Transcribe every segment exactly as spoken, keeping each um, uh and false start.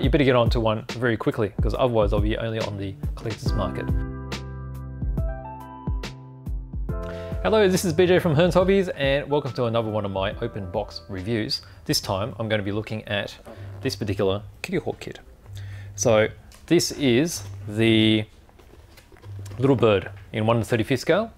You better get onto one very quickly, because otherwise they'll be only on the collector's market. Hello, this is B J from Hearns Hobbies and welcome to another one of my open box reviews. This time I'm going to be looking at this particular Kitty Hawk kit. So this is the Little Bird in one to thirty-fifth scale.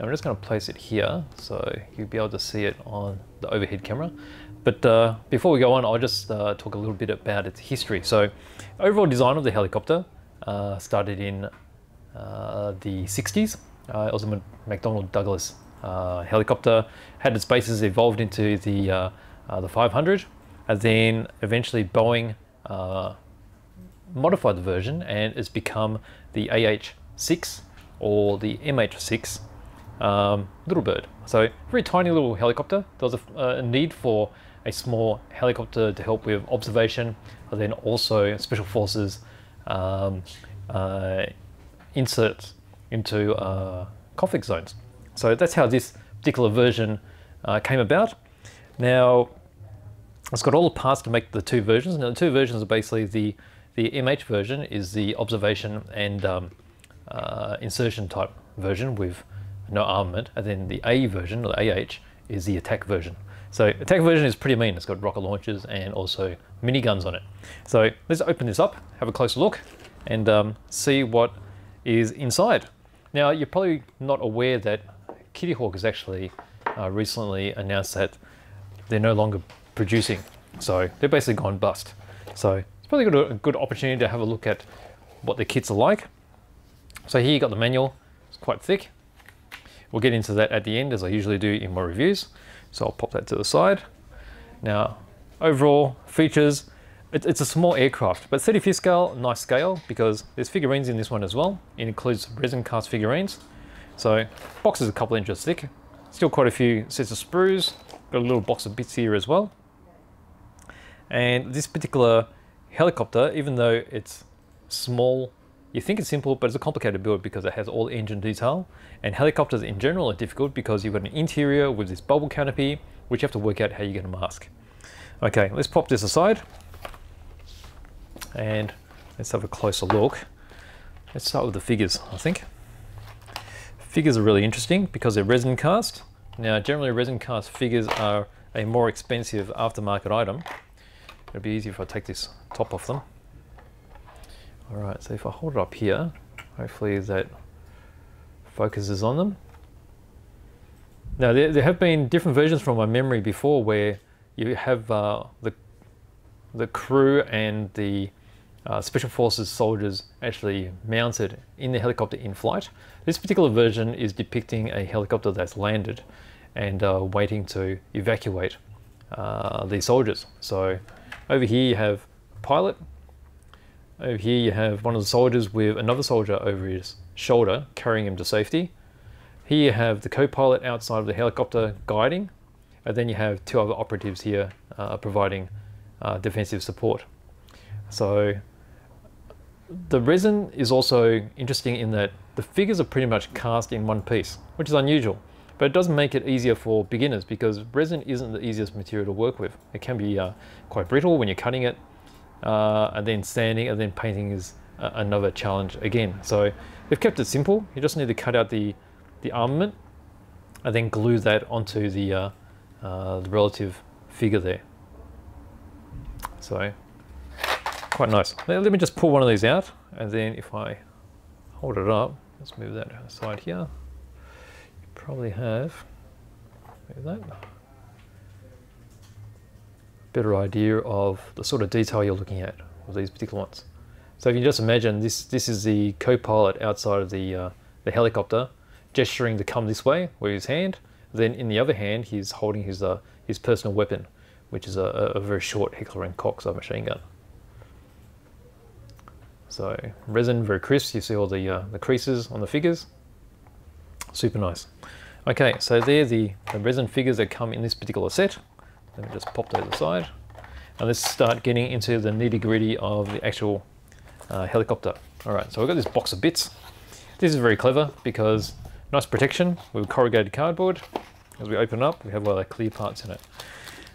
Now I'm just going to place it here so you'll be able to see it on the overhead camera. But uh, before we go on, I'll just uh, talk a little bit about its history. So overall design of the helicopter uh, started in uh, the sixties. Uh, it was a McDonnell Douglas uh, helicopter, had its bases evolved into the, uh, uh, the five hundred, and then eventually Boeing uh, modified the version and it's become the A H six or the M H six. Um, Little Bird. So very tiny little helicopter. There was a, uh, a need for a small helicopter to help with observation, and then also special forces um, uh, inserts into uh, conflict zones. So that's how this particular version uh, came about. Now it's got all the parts to make the two versions. Now the two versions are basically the the M H version is the observation and um, uh, insertion type version with no armament, and then the A version, or the A H, is the attack version. So attack version is pretty mean. It's got rocket launchers and also miniguns on it. So let's open this up, have a closer look, and um, see what is inside. Now you're probably not aware that Kitty Hawk has actually uh, recently announced that they're no longer producing. So they're basically gone bust. So it's probably got a good opportunity to have a look at what the kits are like. So here you got the manual, it's quite thick. We'll get into that at the end, as I usually do in my reviews. So I'll pop that to the side. Now, overall features, it, it's a small aircraft, but thirty-fifth scale, nice scale, because there's figurines in this one as well. It includes resin cast figurines. So box is a couple inches thick, still quite a few sets of sprues, got a little box of bits here as well. And this particular helicopter, even though it's small, you think it's simple, but it's a complicated build because it has all engine detail, and helicopters in general are difficult because you've got an interior with this bubble canopy, which you have to work out how you're going to mask. Okay, let's pop this aside and let's have a closer look. Let's start with the figures, I think. Figures are really interesting because they're resin cast. Now, generally resin cast figures are a more expensive aftermarket item. It'd be easier if I take this top off them. Alright, so if I hold it up here, hopefully that focuses on them. Now there, there have been different versions from my memory before where you have uh, the, the crew and the uh, Special Forces soldiers actually mounted in the helicopter in flight. This particular version is depicting a helicopter that's landed and uh, waiting to evacuate uh, the soldiers. So over here you have a pilot. Over here you have one of the soldiers with another soldier over his shoulder, carrying him to safety. Here you have the co-pilot outside of the helicopter guiding, and then you have two other operatives here uh, providing uh, defensive support. So the resin is also interesting in that the figures are pretty much cast in one piece, which is unusual, but it does make it easier for beginners because resin isn't the easiest material to work with. It can be uh, quite brittle when you're cutting it. Uh, and then sanding and then painting is uh, another challenge again. So they've kept it simple. You just need to cut out the, the armament and then glue that onto the, uh, uh, the relative figure there. So quite nice. Now, let me just pull one of these out, and then if I hold it up, let's move that aside here. You probably have, move that. Better idea of the sort of detail you're looking at with these particular ones. So if you just imagine this, this is the co-pilot outside of the, uh, the helicopter gesturing to come this way with his hand. Then in the other hand, he's holding his, uh, his personal weapon, which is a, a very short Heckler and Koch machine gun. So resin, very crisp. You see all the, uh, the creases on the figures. Super nice. Okay, so they're the, the resin figures that come in this particular set. Let me just pop those aside, and let's start getting into the nitty-gritty of the actual uh, helicopter. All right, so we've got this box of bits. This is very clever because nice protection with corrugated cardboard. As we open up, we have all the clear parts in it.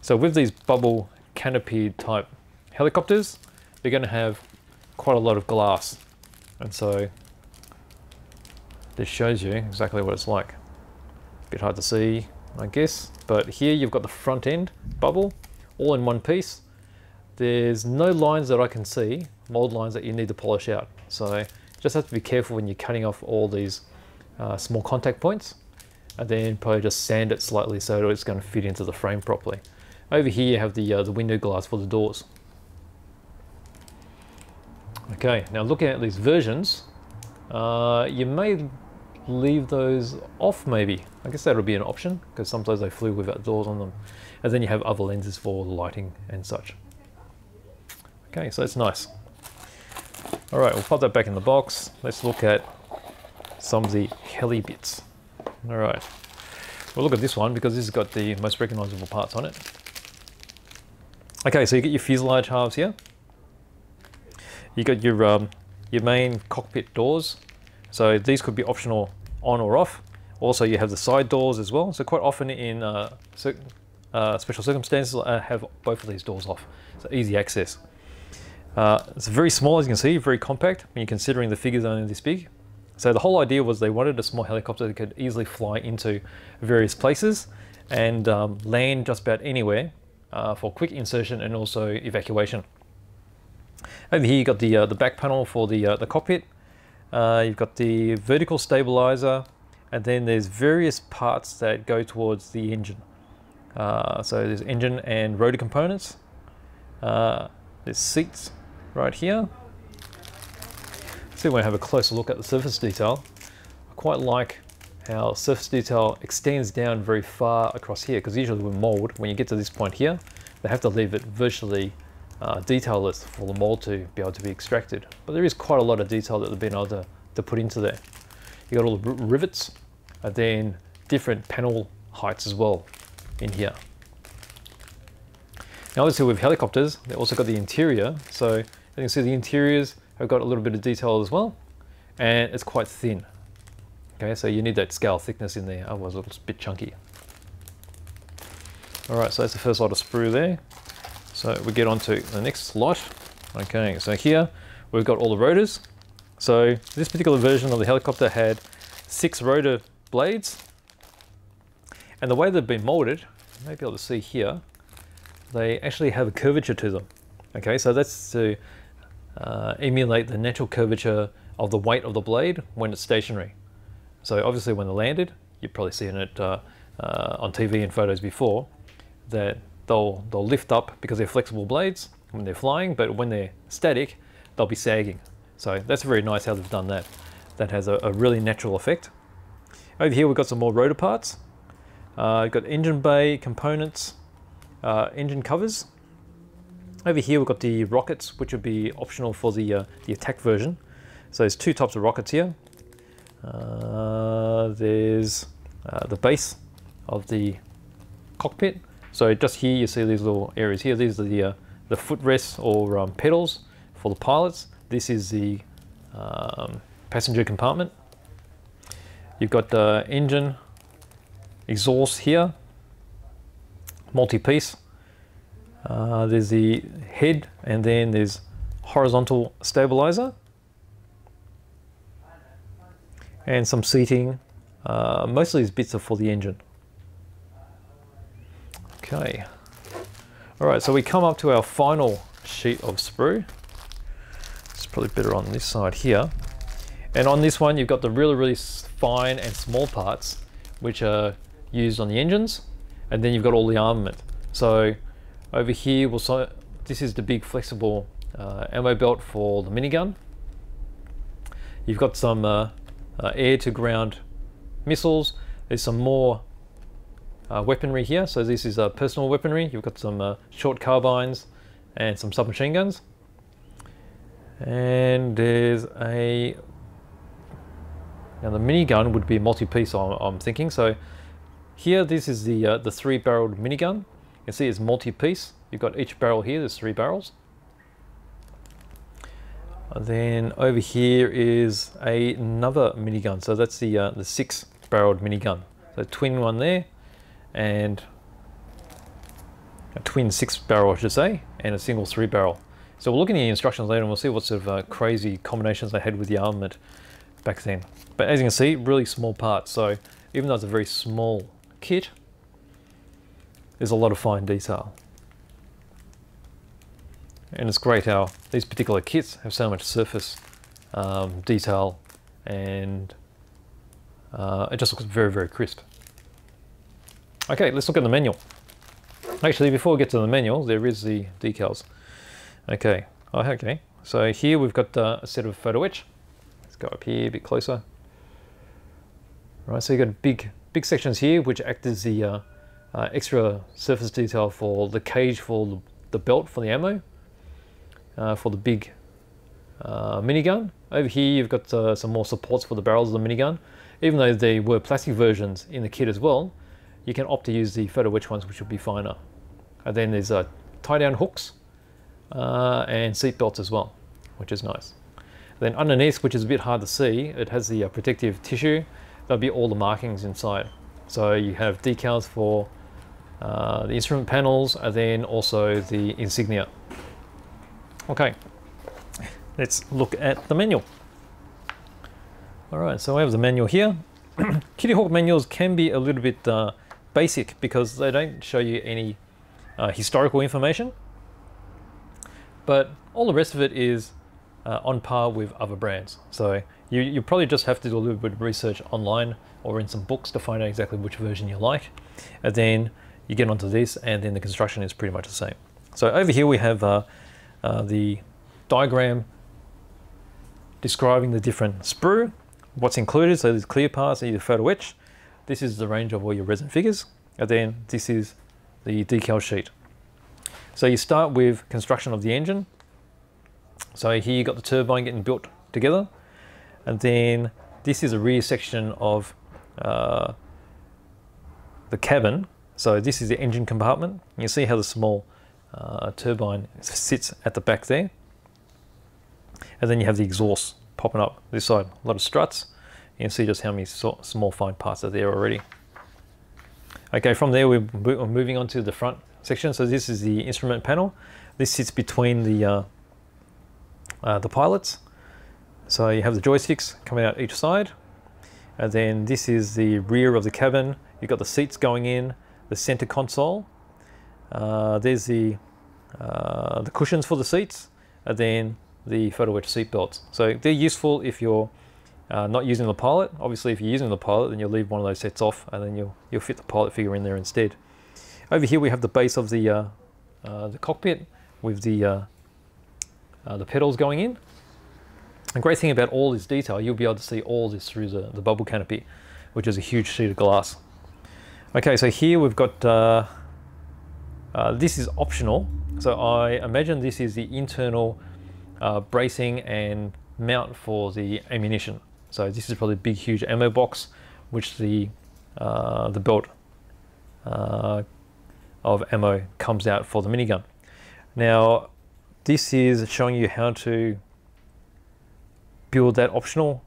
So with these bubble canopy type helicopters, they're going to have quite a lot of glass, and so this shows you exactly what it's like. A bit hard to see, I guess, but here you've got the front end bubble all in one piece. There's no lines that I can see, mold lines that you need to polish out, so you just have to be careful when you're cutting off all these uh, small contact points, and then probably just sand it slightly so it's going to fit into the frame properly. Over here you have the, uh, the window glass for the doors. Okay, now looking at these versions, uh, you may leave those off maybe. I guess that'll be an option, because sometimes they flew without doors on them. And then you have other lenses for lighting and such. Okay, so that's nice. All right, we'll pop that back in the box. Let's look at some of the heli bits. All right, we'll look at this one because this has got the most recognizable parts on it. Okay, so you get your fuselage halves here. You got your, um, your main cockpit doors. So these could be optional on or off. Also, you have the side doors as well. So quite often in uh, so, uh, special circumstances, I have both of these doors off. So easy access. Uh, it's very small, as you can see, very compact when you're considering the figure's only this big. So the whole idea was they wanted a small helicopter that could easily fly into various places and um, land just about anywhere uh, for quick insertion and also evacuation. Over here you got the, uh, the back panel for the, uh, the cockpit, uh, you've got the vertical stabilizer, and then there's various parts that go towards the engine. Uh, so there's engine and rotor components, uh, there's seats right here. So we want to have a closer look at the surface detail. I quite like how surface detail extends down very far across here, because usually with mold, when you get to this point here, they have to leave it virtually uh, detailless for the mold to be able to be extracted. But there is quite a lot of detail that they've been able to, to put into there. You got all the rivets, and then different panel heights as well in here. Now obviously with helicopters, they've also got the interior. So as you can see, the interiors I've got a little bit of detail as well, and it's quite thin. Okay, so you need that scale thickness in there, otherwise it looks a bit chunky. All right, so that's the first lot of sprue there. So we get on to the next lot. Okay, so here we've got all the rotors. So this particular version of the helicopter had six rotor blades, and the way they've been molded, you may be able to see here, they actually have a curvature to them. Okay, so that's to Uh, emulate the natural curvature of the weight of the blade when it's stationary. So obviously when they landed, you've probably seen it uh, uh, on T V and photos before, that they'll, they'll lift up because they're flexible blades when they're flying, but when they're static, they'll be sagging. So that's very nice how they've done that. That has a, a really natural effect. Over here we've got some more rotor parts. Uh, we've got engine bay components, uh, engine covers. Over here we've got the rockets, which would be optional for the, uh, the attack version. So there's two types of rockets here. Uh, there's uh, the base of the cockpit. So just here you see these little areas here. These are the, uh, the footrests or um, pedals for the pilots. This is the um, passenger compartment. You've got the engine exhaust here, multi-piece. Uh, there's the head, and then there's horizontal stabilizer and some seating. Uh, most of these bits are for the engine. Okay. All right, so we come up to our final sheet of sprue. It's probably better on this side here. And on this one, you've got the really, really fine and small parts, which are used on the engines. And then you've got all the armament. So over here, we'll so this is the big flexible uh, ammo belt for the minigun. You've got some uh, uh, air-to-ground missiles. There's some more uh, weaponry here. So this is uh, personal weaponry. You've got some uh, short carbines and some submachine guns. And there's a... Now the minigun would be multi-piece, I'm, I'm thinking. So here, this is the, uh, the three-barreled minigun. You can see it's multi-piece. You've got each barrel here, there's three barrels. And then over here is a, another minigun. So that's the, uh, the six-barreled minigun. So twin one there, and a twin six-barrel, I should say, and a single three-barrel. So we'll look in the instructions later and we'll see what sort of uh, crazy combinations they had with the armament back then. But as you can see, really small parts. So even though it's a very small kit, there's a lot of fine detail. And it's great how these particular kits have so much surface um, detail, and uh, it just looks very, very crisp. Okay, let's look at the manual. Actually, before we get to the manual, there is the decals. Okay, oh, okay. So here we've got uh, a set of photo etch. Let's go up here a bit closer. Right, so you've got big, big sections here, which act as the uh, uh, extra surface detail for the cage, for the, the belt, for the ammo. Uh, for the big uh, minigun. Over here you've got uh, some more supports for the barrels of the minigun. Even though they were plastic versions in the kit as well, you can opt to use the photo etch ones, which will be finer. And then there's uh, tie down hooks uh, and seat belts as well, which is nice. Then underneath, which is a bit hard to see, it has the uh, protective tissue. That'll be all the markings inside. So you have decals for uh, the instrument panels and then also the insignia. Okay, let's look at the manual. Alright, so I have the manual here. Kitty Hawk manuals can be a little bit uh, basic because they don't show you any uh, historical information, but all the rest of it is uh, on par with other brands. So you, you probably just have to do a little bit of research online or in some books to find out exactly which version you like, and then you get onto this, and then the construction is pretty much the same. So over here we have uh, Uh, the diagram describing the different sprue, what's included. So there's clear parts, either photo etch. This is the range of all your resin figures. And then this is the decal sheet. So you start with construction of the engine. So here you got the turbine getting built together. And then this is a rear section of uh, the cabin. So this is the engine compartment. You see how the small Uh, turbine sits at the back there, and then you have the exhaust popping up this side. A lot of struts. You can see just how many so small fine parts are there already. Okay, from there we're, we're moving on to the front section. So this is the instrument panel. This sits between the uh, uh, the pilots. So you have the joysticks coming out each side, and then this is the rear of the cabin. You've got the seats going in, the center console. Uh, there's the uh, the cushions for the seats, and then the photo etch seat belts. So they're useful if you're uh, not using the pilot. Obviously, if you're using the pilot, then you'll leave one of those sets off, and then you'll you'll fit the pilot figure in there instead. Over here we have the base of the uh, uh, the cockpit with the uh, uh, the pedals going in. The great thing about all this detail, you'll be able to see all this through the, the bubble canopy, which is a huge sheet of glass. Okay, so here we've got. Uh, Uh, this is optional, so I imagine this is the internal uh, bracing and mount for the ammunition. So this is probably a big, huge ammo box, which the uh, the belt uh, of ammo comes out for the minigun. Now, this is showing you how to build that optional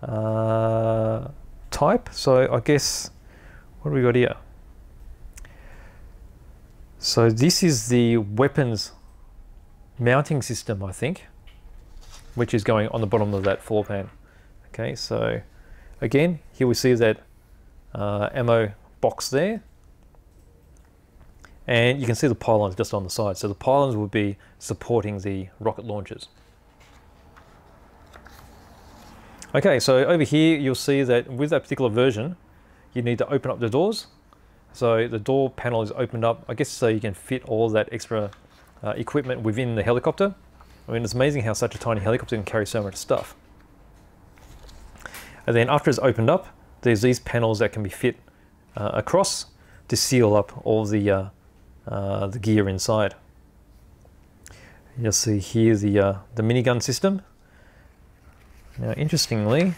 uh, type. So I guess, what do we got here? So this is the weapons mounting system, I think, which is going on the bottom of that floor pan. Okay, so again, here we see that uh, ammo box there. And you can see the pylons just on the side. So the pylons will be supporting the rocket launchers. Okay, so over here, you'll see that with that particular version, you need to open up the doors. So the door panel is opened up, I guess, so you can fit all that extra uh, equipment within the helicopter. I mean, it's amazing how such a tiny helicopter can carry so much stuff. And then after it's opened up, there's these panels that can be fit uh, across to seal up all the, uh, uh, the gear inside. You'll see here the, uh, the minigun system. Now, interestingly,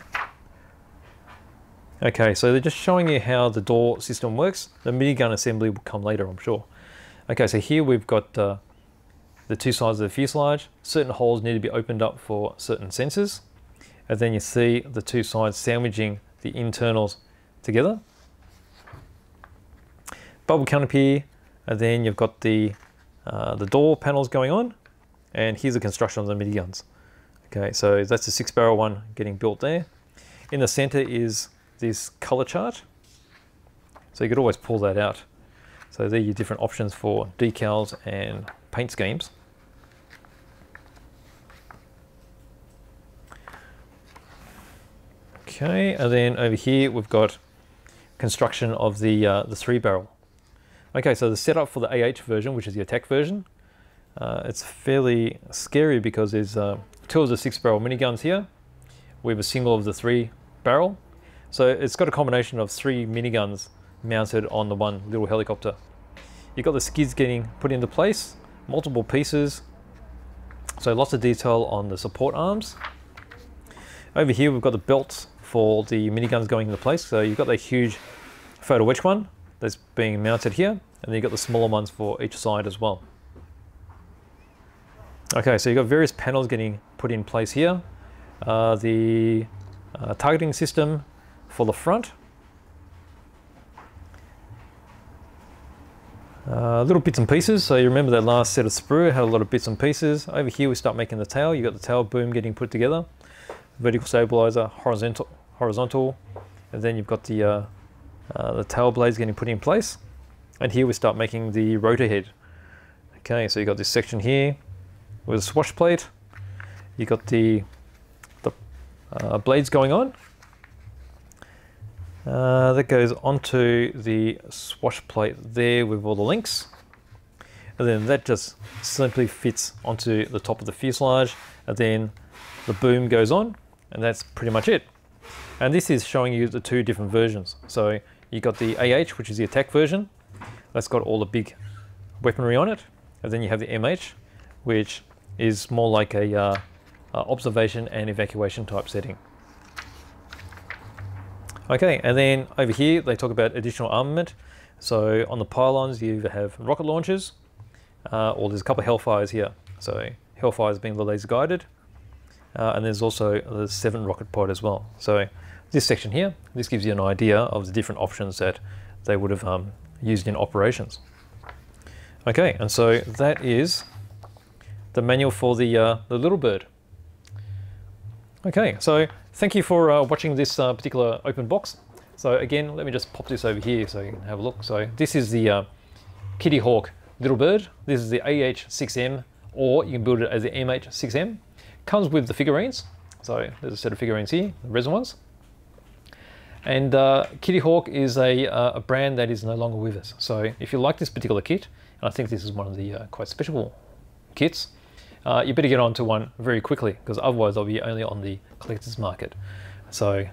okay, so they're just showing you how the door system works. The minigun assembly will come later, I'm sure. Okay, so here we've got uh, the two sides of the fuselage. Certain holes need to be opened up for certain sensors. And then you see the two sides sandwiching the internals together. Bubble canopy, and then you've got the uh, the door panels going on, and here's the construction of the miniguns. Okay, so that's the six barrel one getting built there. In the center is this color chart, so you could always pull that out. So there are your different options for decals and paint schemes. Okay, and then over here we've got construction of the uh, the three barrel. Okay, so the setup for the A H version, which is the attack version, uh, it's fairly scary because there's uh, two of the six barrel miniguns here. We have a single of the three barrel, so it's got a combination of three miniguns mounted on the one little helicopter. You've got the skids getting put into place, multiple pieces, so lots of detail on the support arms. Over here we've got the belts for the miniguns going into place, so you've got the huge photo wedge one that's being mounted here, and then you've got the smaller ones for each side as well. Okay, so you've got various panels getting put in place here. Uh, the uh, targeting system for the front. Uh, little bits and pieces, so you remember that last set of sprue had a lot of bits and pieces. Over here we start making the tail, you've got the tail boom getting put together. Vertical stabilizer, horizontal, horizontal, and then you've got the uh, uh, the tail blades getting put in place. And here we start making the rotor head. Okay, so you got this section here with a swash plate. You got the the uh, blades going on. Uh, that goes onto the swash plate there with all the links, and then that just simply fits onto the top of the fuselage, and then the boom goes on. And that's pretty much it. And this is showing you the two different versions. So you got the A H, which is the attack version. That's got all the big weaponry on it. And then you have the M H, which is more like a uh, uh, observation and evacuation type setting. Okay, and then over here, they talk about additional armament. So on the pylons, you either have rocket launchers, uh, or there's a couple of Hellfires here. So Hellfires being the laser guided. Uh, and there's also the seven rocket pod as well. So this section here, this gives you an idea of the different options that they would have um, used in operations. Okay, and so that is the manual for the, uh, the Little Bird. Okay, so thank you for uh, watching this uh, particular open box. So again, let me just pop this over here so you can have a look. So this is the uh, Kitty Hawk Little Bird. This is the A H six M, or you can build it as the M H six M. Comes with the figurines, so there's a set of figurines here, the resin ones. And uh, Kitty Hawk is a, uh, a brand that is no longer with us. So if you like this particular kit, and I think this is one of the uh, quite special kits, uh, you better get onto one very quickly, because otherwise they'll be only on the collector's market. So a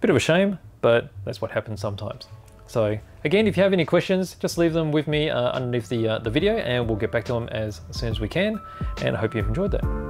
bit of a shame, but that's what happens sometimes. So again, if you have any questions, just leave them with me uh, underneath the, uh, the video, and we'll get back to them as soon as we can. And I hope you've enjoyed that.